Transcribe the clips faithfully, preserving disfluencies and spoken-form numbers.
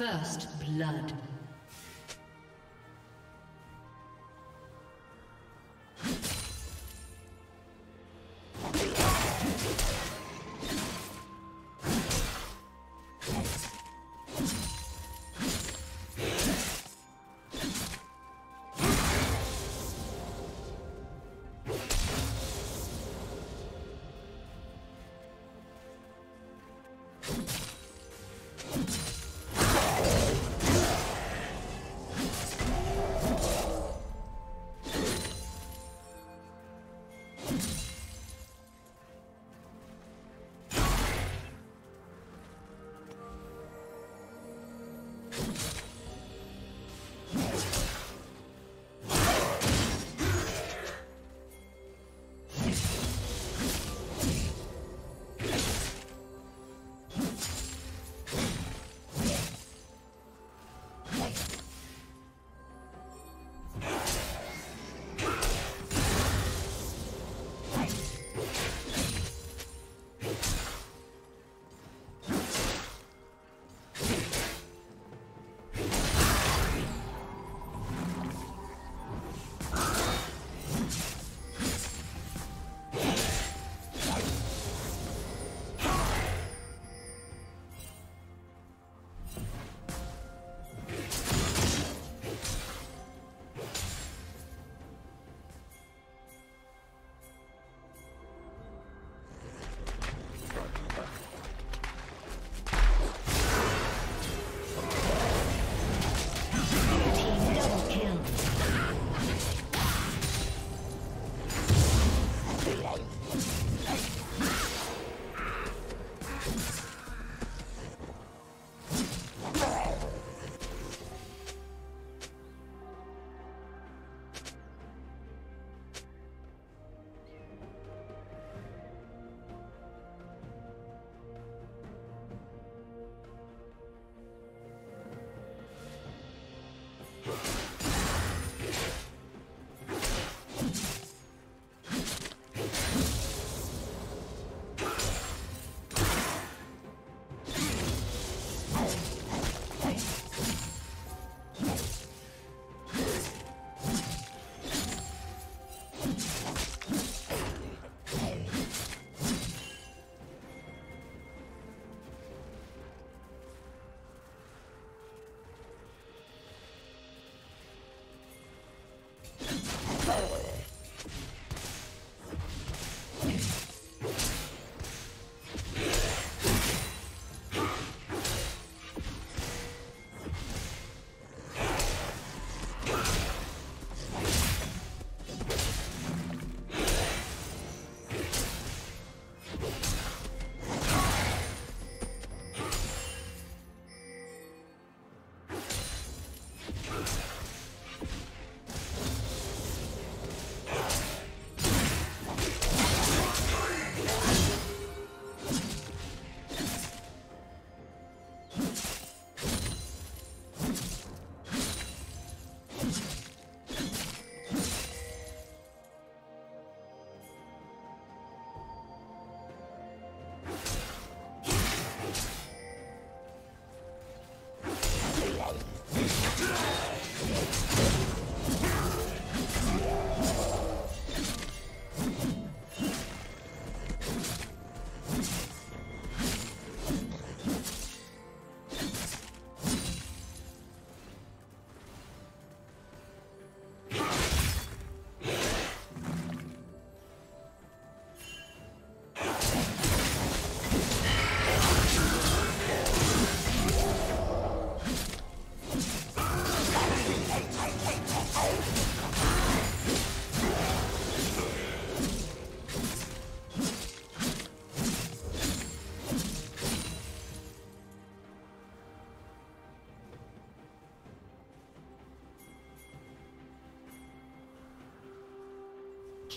First blood.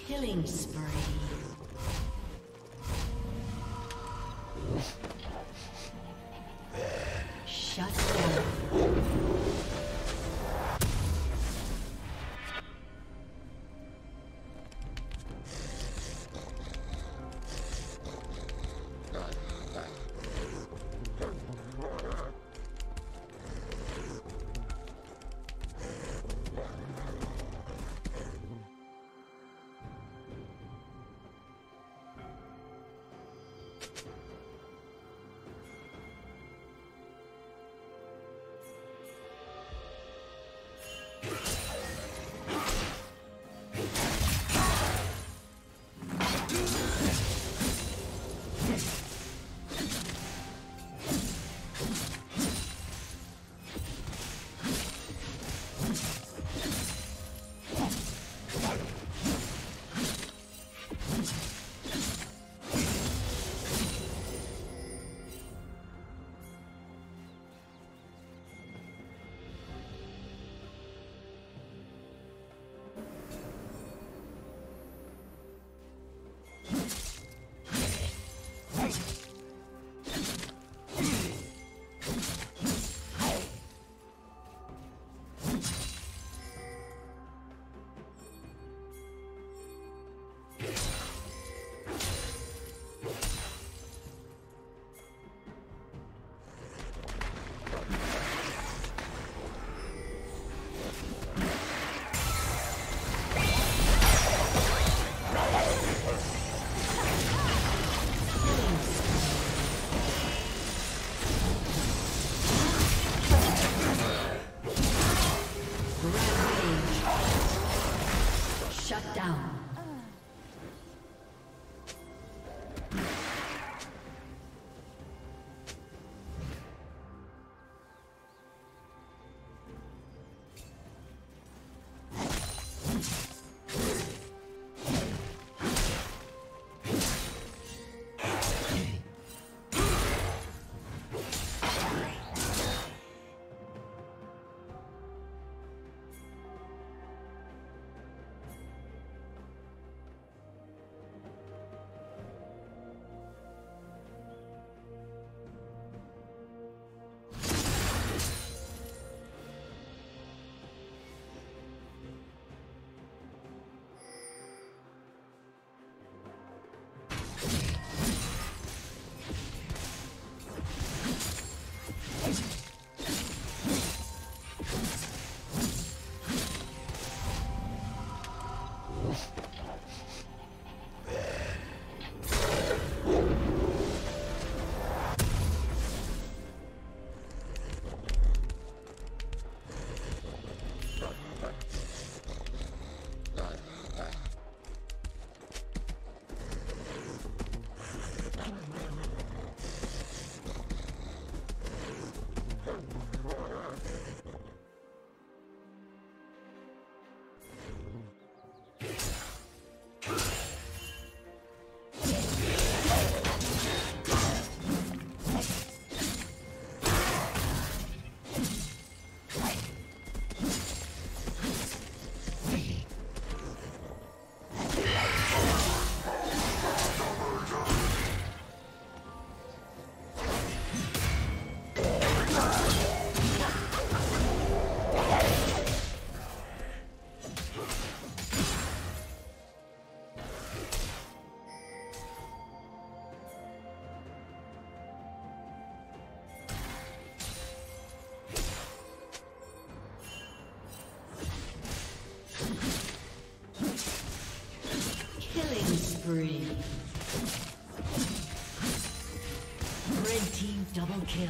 Killing spree. Shut down. Double kill.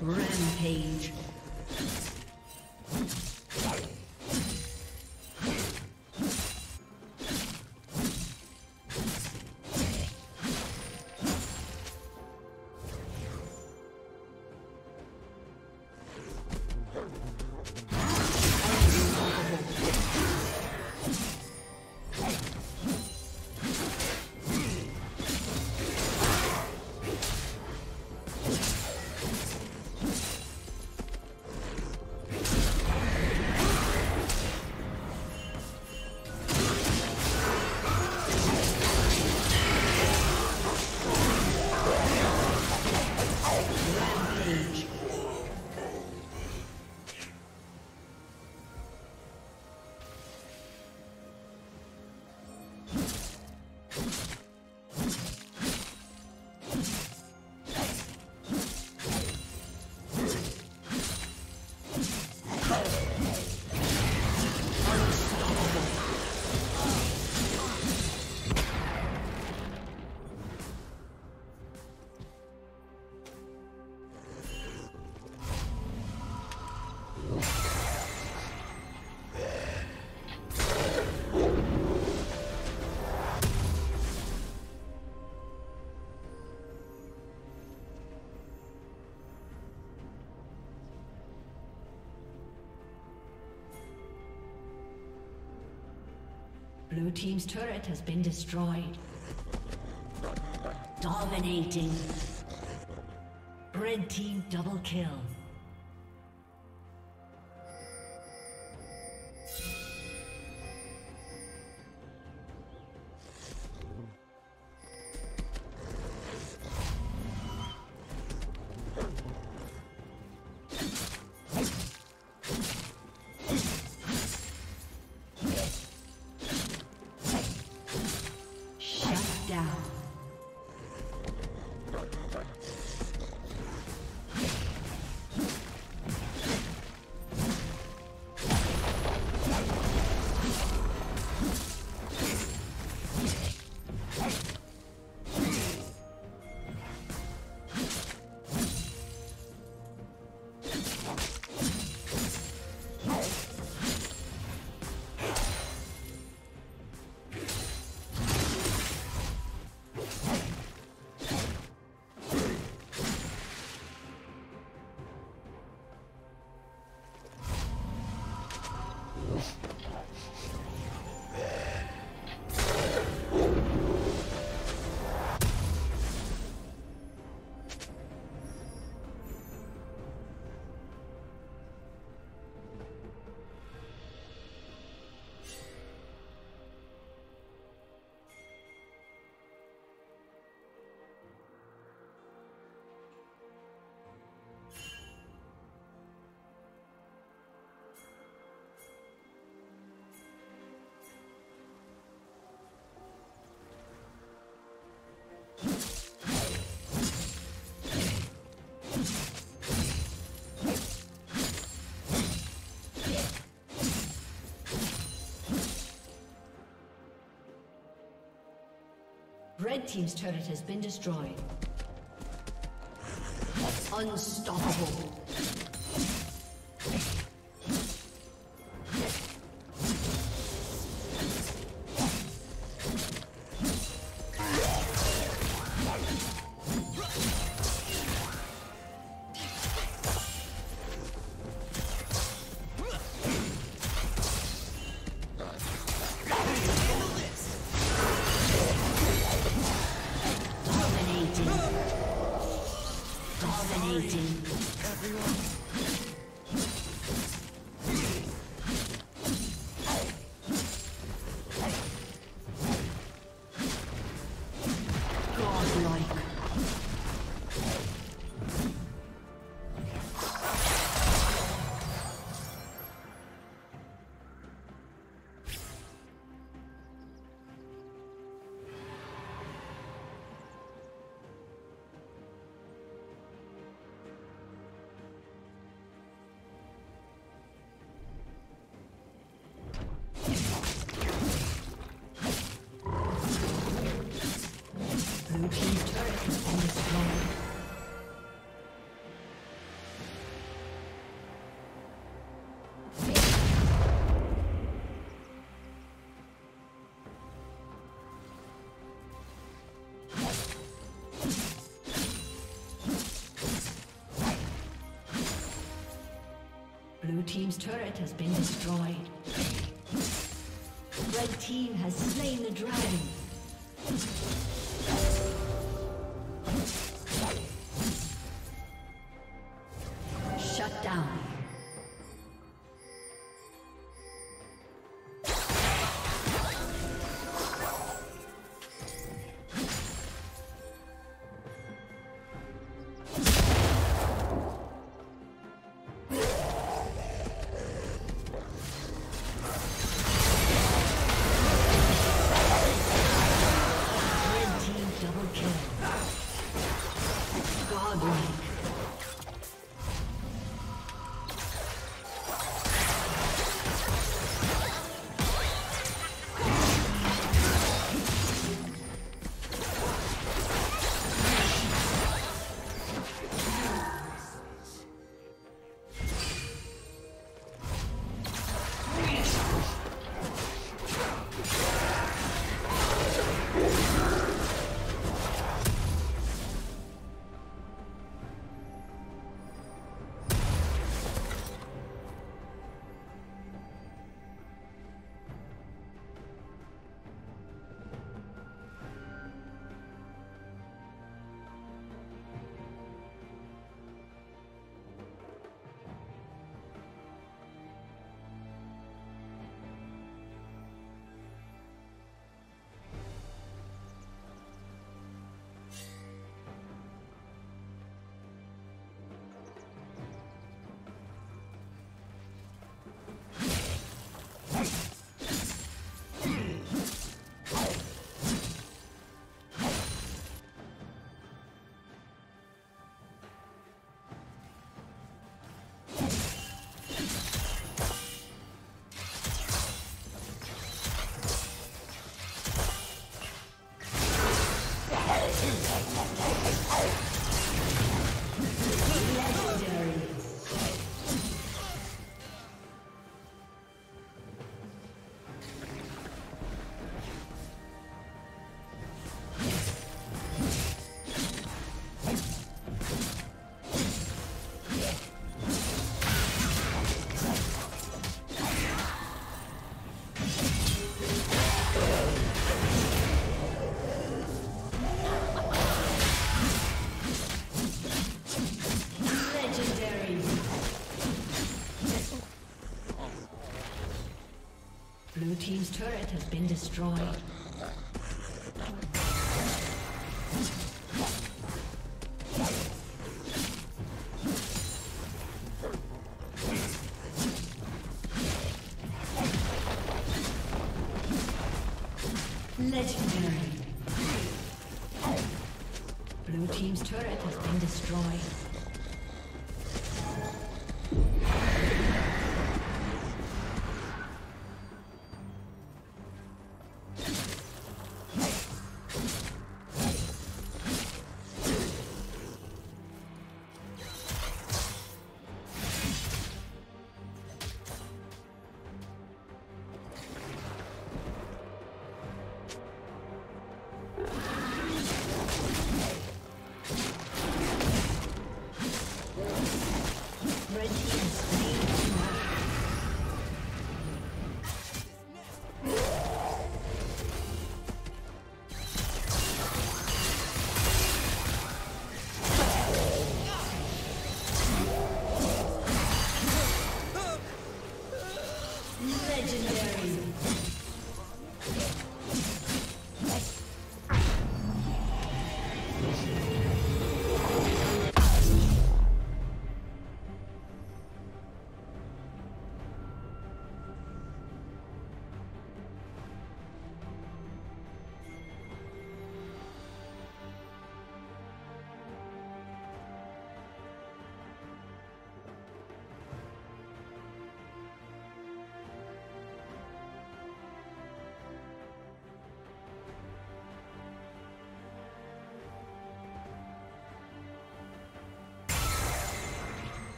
Rampage. Blue team's turret has been destroyed. Dominating. Red team double kill. Red team's turret has been destroyed. Unstoppable. Dominating. Everyone. Blue team's turret has been destroyed. Red team has slain the dragon. Blue team's turret has been destroyed. Legendary. Blue team's turret has been destroyed.